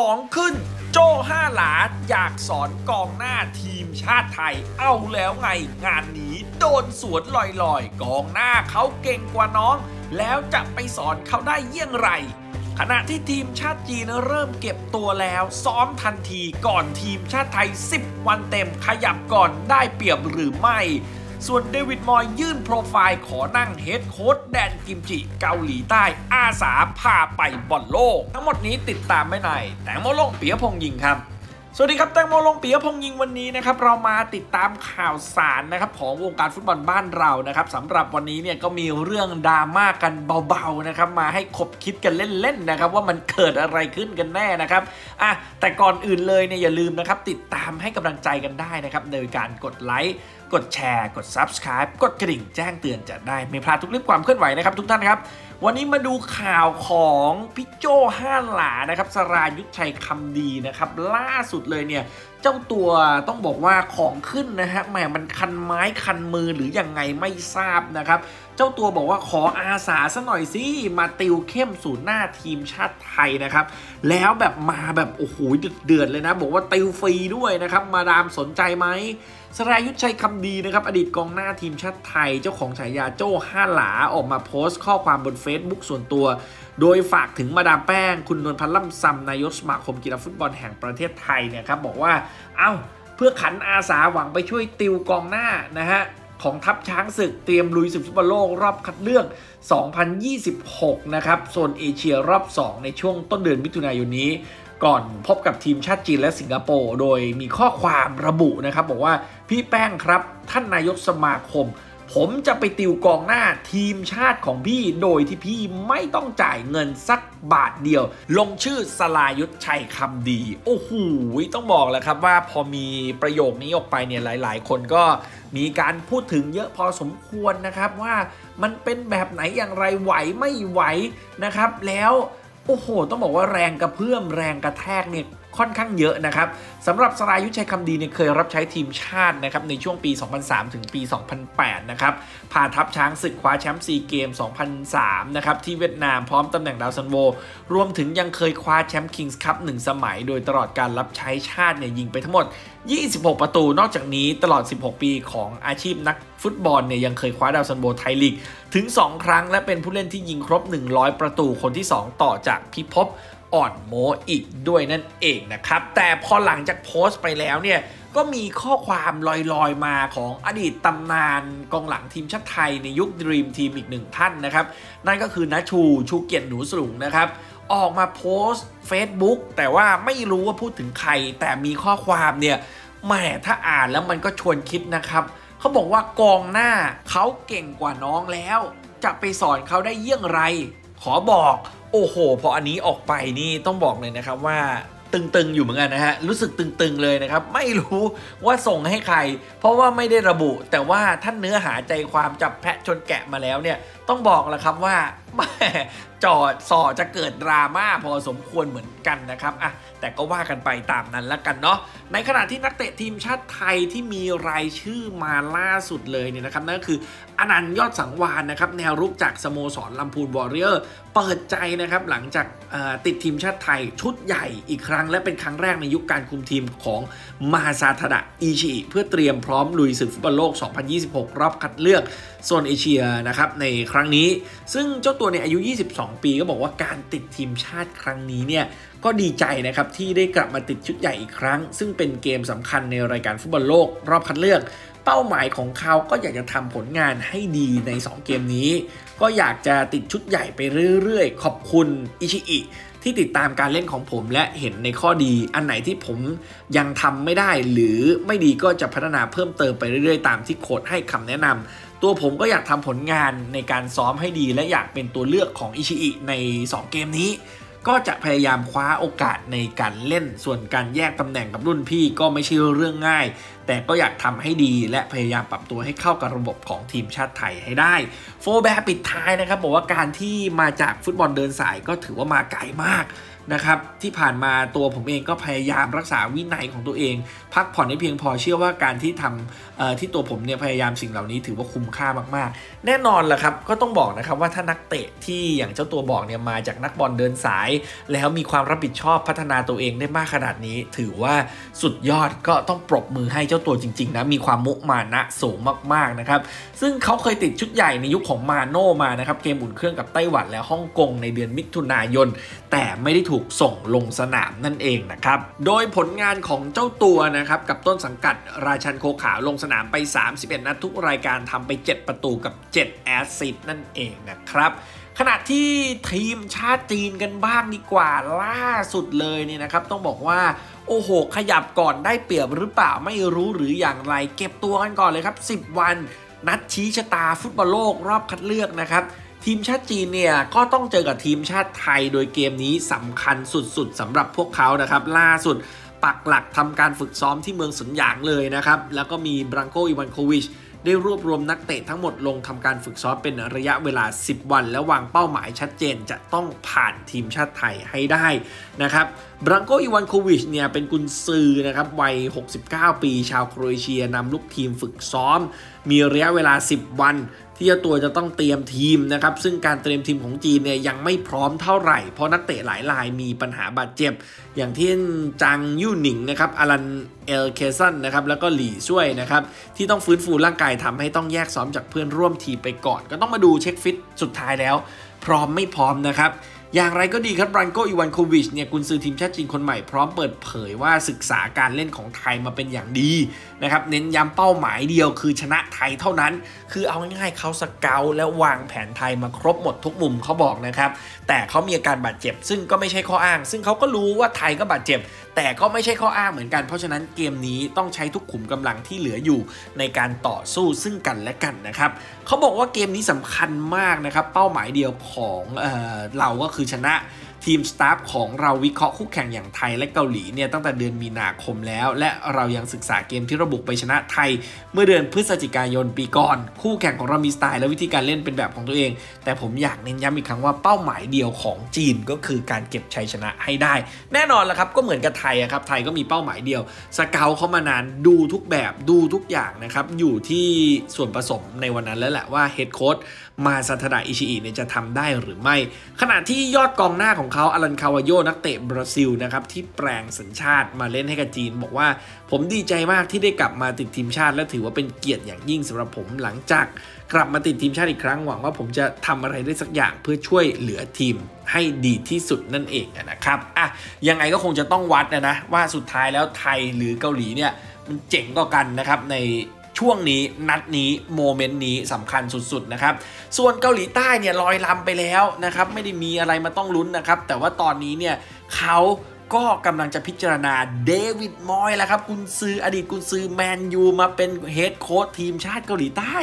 ของขึ้นโจ้ห้าหลาอยากสอนกองหน้าทีมชาติไทยเอาแล้วไงงานนี้โดนสวนลอยๆกองหน้าเขาเก่งกว่าน้องแล้วจะไปสอนเขาได้อย่างไรขณะที่ทีมชาติจีนเริ่มเก็บตัวแล้วซ้อมทันทีก่อนทีมชาติไทย10วันเต็มขยับก่อนได้เปรียบหรือไม่ส่วนเดวิดมอยยื่นโปรไฟล์ขอนั่งเฮดโค้ชแดนกิมจิเกาหลีใต้อาสาพาไปบอลโลกทั้งหมดนี้ติดตามไม่ในแตงโมลงปิยพงษ์ยิงครับสวัสดีครับแตงโมลงปิยพงษ์ยิงวันนี้นะครับเรามาติดตามข่าวสารนะครับของวงการฟุตบอลบ้านเรานะครับสำหรับวันนี้เนี่ยก็มีเรื่องดราม่ากันเบาๆนะครับมาให้ขบคิดกันเล่นๆนะครับว่ามันเกิดอะไรขึ้นกันแน่นะครับแต่ก่อนอื่นเลยเนี่ยอย่าลืมนะครับติดตามให้กำลังใจกันได้นะครับโดยการกดไลค์กดแชร์กด Subscribe กดกระดิ่งแจ้งเตือนจะได้ไม่พลาดทุกเรื่องความเคลื่อนไหวนะครับทุกท่านครับวันนี้มาดูข่าวของพี่โจ้ห้าหลานะครับสรายุทธชัยคำดีนะครับล่าสุดเลยเนี่ยเจ้าตัวต้องบอกว่าของขึ้นนะฮะแหมมันคันไม้คันมือหรือยังไงไม่ทราบนะครับเจ้าตัวบอกว่าขออาสาซะหน่อยสิมาติวเข้มศูนย์หน้าทีมชาติไทยนะครับแล้วแบบมาแบบโอ้โหเดือดเลยนะบอกว่าติวฟรีด้วยนะครับมาดามสนใจไหมสรายุทธชัยคำดีนะครับอดีตกองหน้าทีมชาติไทยเจ้าของฉายาโจ้ห้าหลาออกมาโพสต์ข้อความบน Facebook ส่วนตัวโดยฝากถึงมาดามแป้งคุณนวลพันธ์ล่ำซำนายกสมาคมกีฬาฟุตบอลแห่งประเทศไทยเนี่ยครับบอกว่าเพื่อขันอาสาหวังไปช่วยติวกองหน้านะฮะของทัพช้างศึกเตรียมลุยศึกฟุตบอลโลกรอบคัดเลือก2026นะครับโซนเอเชียรอบ2ในช่วงต้นเดือนมิถุนายนนี้ก่อนพบกับทีมชาติจีนและสิงคโปร์โดยมีข้อความระบุนะครับบอกว่าพี่แป้งครับท่านนายกสมาคมผมจะไปติวกองหน้าทีมชาติของพี่โดยที่พี่ไม่ต้องจ่ายเงินสักบาทเดียวลงชื่อสรายุทธชัยคำดีโอ้โหต้องบอกแล้วครับว่าพอมีประโยคนี้ออกไปเนี่ยหลายๆคนก็มีการพูดถึงเยอะพอสมควรนะครับว่ามันเป็นแบบไหนอย่างไรไหวไม่ไหวนะครับแล้วโอ้โหต้องบอกว่าแรงกระเพื่อมแรงกระแทกเนี่ยค่อนข้างเยอะนะครับสำหรับสรายุทธชัยคำดีเนี่ยเคยรับใช้ทีมชาตินะครับในช่วงปี2003ถึงปี2008นะครับพาทัพช้างศึกคว้าแชมป์4เกม2003นะครับที่เวียดนามพร้อมตำแหน่งดาวซันโวรวมถึงยังเคยคว้าแชมป์คิงส์คัพ1สมัยโดยตลอดการรับใช้ชาติเนี่ยยิงไปทั้งหมด26ประตูนอกจากนี้ตลอด16ปีของอาชีพนักฟุตบอลเนี่ยยังเคยคว้าดาวซันโวไทยลีกถึง2ครั้งและเป็นผู้เล่นที่ยิงครบ100ประตูคนที่2ต่อจากพิภพอ่อนโมอีกด้วยนั่นเองนะครับแต่พอหลังจากโพสต์ไปแล้วเนี่ยก็มีข้อความลอยๆมาของอดีตตำนานกองหลังทีมชาติไทยในยุคดรีมทีมอีกหนึ่งท่านนะครับนั่นก็คือณชูเกียรติหนูสูงนะครับออกมาโพสต์ Facebook แต่ว่าไม่รู้ว่าพูดถึงใครแต่มีข้อความเนี่ยแหมถ้าอ่านแล้วมันก็ชวนคิดนะครับเขาบอกว่ากองหน้าเขาเก่งกว่าน้องแล้วจะไปสอนเขาได้เยี่ยงไรขอบอกโอ้โหพออันนี้ออกไปนี่ต้องบอกเลยนะครับว่าตึงๆอยู่เหมือนกันนะฮะรู้สึกตึงๆเลยนะครับไม่รู้ว่าส่งให้ใครเพราะว่าไม่ได้ระบุแต่ว่าท่านเนื้อหาใจความจับแพะชนแกะมาแล้วเนี่ยต้องบอกแล้วครับว่าแม่จ่อส่อจะเกิดดราม่าพอสมควรเหมือนกันนะครับแต่ก็ว่ากันไปตามนั้นละกันเนาะในขณะที่นักเตะทีมชาติไทยที่มีรายชื่อมาล่าสุดเลยเนี่ยนะครับนั่นก็คืออนันต์ยอดสังวานนะครับแนวรุกจากสโมสรลำพูนวอริเออร์เปิดใจนะครับหลังจากติดทีมชาติไทยชุดใหญ่อีกครั้งและเป็นครั้งแรกในยุคการคุมทีมของมาซาทาดะอิชิเพื่อเตรียมพร้อมลุยศึกฟุตบอลโลก2026รอบคัดเลือกโซนเอเชียนะครับในครั้งนี้ซึ่งเจ้าตัวในอายุ22ปีก็บอกว่าการติดทีมชาติครั้งนี้เนี่ยก็ดีใจนะครับที่ได้กลับมาติดชุดใหญ่อีกครั้งซึ่งเป็นเกมสำคัญในรายการฟุตบอลโลกรอบคัดเลือกเป้าหมายของเขาก็อยากจะทำผลงานให้ดีใน2เกมนี้ก็อยากจะติดชุดใหญ่ไปเรื่อยๆขอบคุณอิชิอิที่ติดตามการเล่นของผมและเห็นในข้อดีอันไหนที่ผมยังทำไม่ได้หรือไม่ดีก็จะพัฒนาเพิ่มเติมไปเรื่อยๆตามที่โค้ชให้คำแนะนำตัวผมก็อยากทำผลงานในการซ้อมให้ดีและอยากเป็นตัวเลือกของอิชิอิใน2เกมนี้ก็จะพยายามคว้าโอกาสในการเล่นส่วนการแยกตำแหน่งกับรุ่นพี่ก็ไม่ใช่เรื่องง่ายแต่ก็อยากทำให้ดีและพยายามปรับตัวให้เข้ากับระบบของทีมชาติไทยให้ได้โฟแบร์ปิดท้ายนะครับบอกว่าการที่มาจากฟุตบอลเดินสายก็ถือว่ามาไกลมาก นะครับที่ผ่านมาตัวผมเองก็พยายามรักษาวินัยของตัวเองพักผ่อนให้เพียงพอเชื่อว่าการที่ทำที่ตัวผมเนี่ยพยายามสิ่งเหล่านี้ถือว่าคุ้มค่ามากๆแน่นอนแหละครับก็ต้องบอกนะครับว่าถ้านักเตะที่อย่างเจ้าตัวบอกเนี่ยมาจากนักบอลเดินสายแล้วมีความรับผิดชอบพัฒนาตัวเองได้มากขนาดนี้ถือว่าสุดยอดก็ต้องปรบมือให้เจ้าตัวจริงๆนะมีความมุมานะสูงมากๆนะครับซึ่งเขาเคยติดชุดใหญ่ในยุคของมาโน่มานะครับเกมอุ่นเครื่องกับไต้หวันและฮ่องกงในเดือนมิถุนายนแต่ไม่ได้ถูกส่งลงสนามนั่นเองนะครับโดยผลงานของเจ้าตัวนะครับกับต้นสังกัดราชันโคขาวลงสนามไป31นัดทุกรายการทำไป7ประตูกับ7แอสซิสต์นั่นเองนะครับขณะที่ทีมชาติจีนกันบ้างดีกว่าล่าสุดเลยเนี่ยนะครับต้องบอกว่าโอ้โหขยับก่อนได้เปรียบหรือเปล่าไม่รู้หรืออย่างไรเก็บตัวกันก่อนเลยครับ10วันนัดชี้ชะตาฟุตบอลโลกรอบคัดเลือกนะครับทีมชาติจีนเนี่ยก็ต้องเจอกับทีมชาติไทยโดยเกมนี้สำคัญสุดๆสำหรับพวกเขานะครับล่าสุดปักหลักทำการฝึกซ้อมที่เมืองสุนหยางเลยนะครับแล้วก็มีบรังโก อิวานโควิชได้รวบรวมนักเตะทั้งหมดลงทำการฝึกซ้อมเป็นระยะเวลา10วันและวางเป้าหมายชัดเจนจะต้องผ่านทีมชาติไทยให้ได้นะครับบรังโก อิวานโควิชเนี่ยเป็นกุนซือนะครับวัย69ปีชาวโครเอเชียนำลูกทีมฝึกซ้อมมีระยะเวลา10วันที่เจ้าตัวจะต้องเตรียมทีมนะครับซึ่งการเตรียมทีมของจีนเนี่ยยังไม่พร้อมเท่าไหร่เพราะนักเตะหลายรายมีปัญหาบาดเจ็บอย่างที่จางยู่หนิงนะครับอารันเอลเคซันนะครับแล้วก็หลี่ช่วยนะครับที่ต้องฟื้นฟูร่างกายทำให้ต้องแยกซ้อมจากเพื่อนร่วมทีมไปก่อนก็ต้องมาดูเช็คฟิตสุดท้ายแล้วพร้อมไม่พร้อมนะครับอย่างไรก็ดีครับบรังโก อิวานโควิชเนี่ยกุนซือทีมชาติจีนคนใหม่พร้อมเปิดเผยว่าศึกษาการเล่นของไทยมาเป็นอย่างดีนะครับเน้นย้ำเป้าหมายเดียวคือชนะไทยเท่านั้นคือเอาง่ายๆเขาสเกาและวางแผนไทยมาครบหมดทุกมุมเขาบอกนะครับแต่เขามีอาการบาดเจ็บซึ่งก็ไม่ใช่ข้ออ้างซึ่งเขาก็รู้ว่าไทยก็บาดเจ็บแต่ก็ไม่ใช่ข้ออ้างเหมือนกันเพราะฉะนั้นเกมนี้ต้องใช้ทุกขุมกำลังที่เหลืออยู่ในการต่อสู้ซึ่งกันและกันนะครับเขาบอกว่าเกมนี้สำคัญมากนะครับเป้าหมายเดียวของเราก็คือชนะทีมสตาฟของเราวิเคราะห์คู่แข่งอย่างไทยและเกาหลีเนี่ยตั้งแต่เดือนมีนาคมแล้วและเรายังศึกษาเกมที่ระบุไปชนะไทยเมื่อเดือนพฤศจิกายนปีก่อนคู่แข่งของเรามีสไตล์และวิธีการเล่นเป็นแบบของตัวเองแต่ผมอยากเน้นย้ำอีกครั้งว่าเป้าหมายเดียวของจีนก็คือการเก็บชัยชนะให้ได้แน่นอนละครับก็เหมือนกับไทยครับไทยก็มีเป้าหมายเดียวสเกาเขามานานดูทุกแบบดูทุกอย่างนะครับอยู่ที่ส่วนผสมในวันนั้นแล้วแหละว่าเฮดโค้ชมาซาทาดะ อิชิอิเนี่ยจะทำได้หรือไม่ขณะที่ยอดกองหน้าของเขาอารัน คาวาโยนักเตะบราซิลนะครับที่แปลงสัญชาติมาเล่นให้กับจีนบอกว่าผมดีใจมากที่ได้กลับมาติดทีมชาติและถือว่าเป็นเกียรติอย่างยิ่งสำหรับผมหลังจากกลับมาติดทีมชาติอีกครั้งหวังว่าผมจะทำอะไรได้สักอย่างเพื่อช่วยเหลือทีมให้ดีที่สุดนั่นเองนะครับอ่ะยังไงก็คงจะต้องวัดนะว่าสุดท้ายแล้วไทยหรือเกาหลีเนี่ยมันเจ๋งกว่ากันนะครับในช่วงนี้นัดนี้โมเมนต์นี้สำคัญสุดๆนะครับส่วนเกาหลีใต้เนี่ยลอยลำไปแล้วนะครับไม่ได้มีอะไรมาต้องลุ้นนะครับแต่ว่าตอนนี้เนี่ยเขาก็กำลังจะพิจารณาเดวิดมอยส์แล้วครับกุนซืออดีตกุนซือแมนยูมาเป็นเฮดโค้ชทีมชาติเกาหลีใต้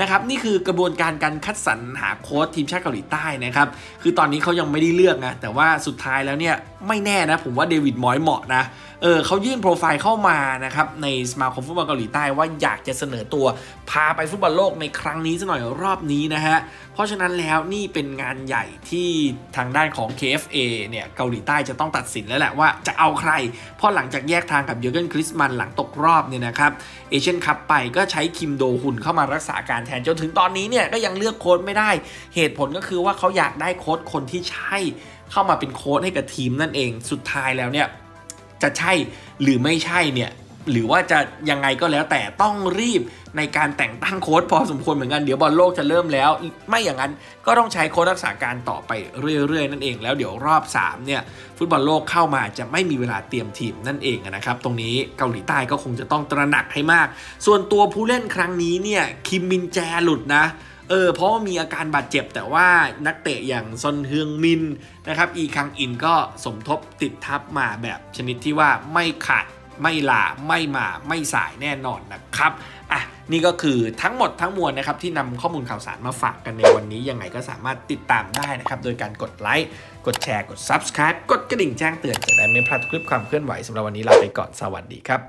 นะครับนี่คือกระบวนการการคัดสรรหาโค้ชทีมชาติเกาหลีใต้นะครับคือตอนนี้เขายังไม่ได้เลือกนะแต่ว่าสุดท้ายแล้วเนี่ยไม่แน่นะผมว่าเดวิดมอยส์เหมาะนะเขายื่นโปรไฟล์เข้ามานะครับในสมาคมฟุตบอลเกาหลีใต้ว่าอยากจะเสนอตัวพาไปฟุตบอลโลกในครั้งนี้ซะหน่อยรอบนี้นะฮะเพราะฉะนั้นแล้วนี่เป็นงานใหญ่ที่ทางด้านของ KFA เนี่ยเกาหลีใต้จะต้องตัดสินแล้วแหละว่าจะเอาใครเพราะหลังจากแยกทางกับเยอร์เกน คลินส์แมนหลังตกรอบเนี่ยนะครับเอเชียนคัพไปก็ใช้คิมโดฮุนเข้ามารักษาการแทนจนถึงตอนนี้เนี่ยก็ยังเลือกโค้ชไม่ได้เหตุผลก็คือว่าเขาอยากได้โค้ชคนที่ใช่เข้ามาเป็นโค้ชให้กับทีมนั่นเองสุดท้ายแล้วเนี่ยจะใช่หรือไม่ใช่เนี่ยหรือว่าจะยังไงก็แล้วแต่ต้องรีบในการแต่งตั้งโค้ชพอสมควรเหมือนกันเดี๋ยวบอลโลกจะเริ่มแล้วไม่อย่างนั้นก็ต้องใช้โค้ชรักษาการต่อไปเรื่อยๆนั่นเองแล้วเดี๋ยวรอบ3เนี่ยฟุตบอลโลกเข้ามาจะไม่มีเวลาเตรียมทีมนั่นเองนะครับตรงนี้เกาหลีใต้ก็คงจะต้องตระหนักให้มากส่วนตัวผู้เล่นครั้งนี้เนี่ยคิมมินแจหลุดนะเพราะว่ามีอาการบาดเจ็บแต่ว่านักเตะอย่างซอนเฮืองมินนะครับอีคังอินก็สมทบติดทัพมาแบบชนิดที่ว่าไม่ขาดไม่ลาไม่มาไม่สายแน่นอนนะครับอ่ะนี่ก็คือทั้งหมดทั้งมวลนะครับที่นำข้อมูลข่าวสารมาฝากกันในวันนี้ยังไงก็สามารถติดตามได้นะครับโดยการกดไลค์กดแชร์กด Subscribe กดกระดิ่งแจ้งเตือนจะได้ไม่พลาดคลิปความเคลื่อนไหวสำหรับวันนี้ลาไปก่อนสวัสดีครับ